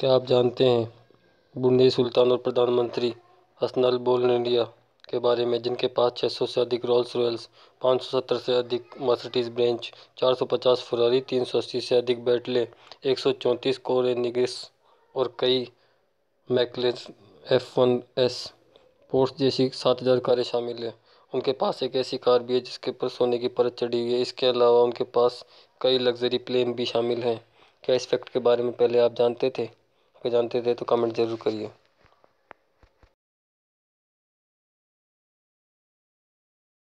क्या आप जानते हैं बुंदे सुल्तान और प्रधानमंत्री हसनल बोल ने इंडिया के बारे में, जिनके पास 600 से अधिक रोल्स रॉयल्स, 570 से अधिक मर्सिडीज बेंज, 450 फरारी, 380 से अधिक बेटले, 134 कोरेनिगिस और कई मैकलस F1S पोर्श जैसी 7000 कारें शामिल हैं। उनके पास एक ऐसी कार भी है जिसके ऊपर सोने की परत चढ़ी हुई है। इसके अलावा उनके पास कई लग्जरी प्लेन भी शामिल हैं। क्या इस फैक्ट के बारे में पहले आप जानते थे? अगर जानते थे तो कमेंट ज़रूर करिए।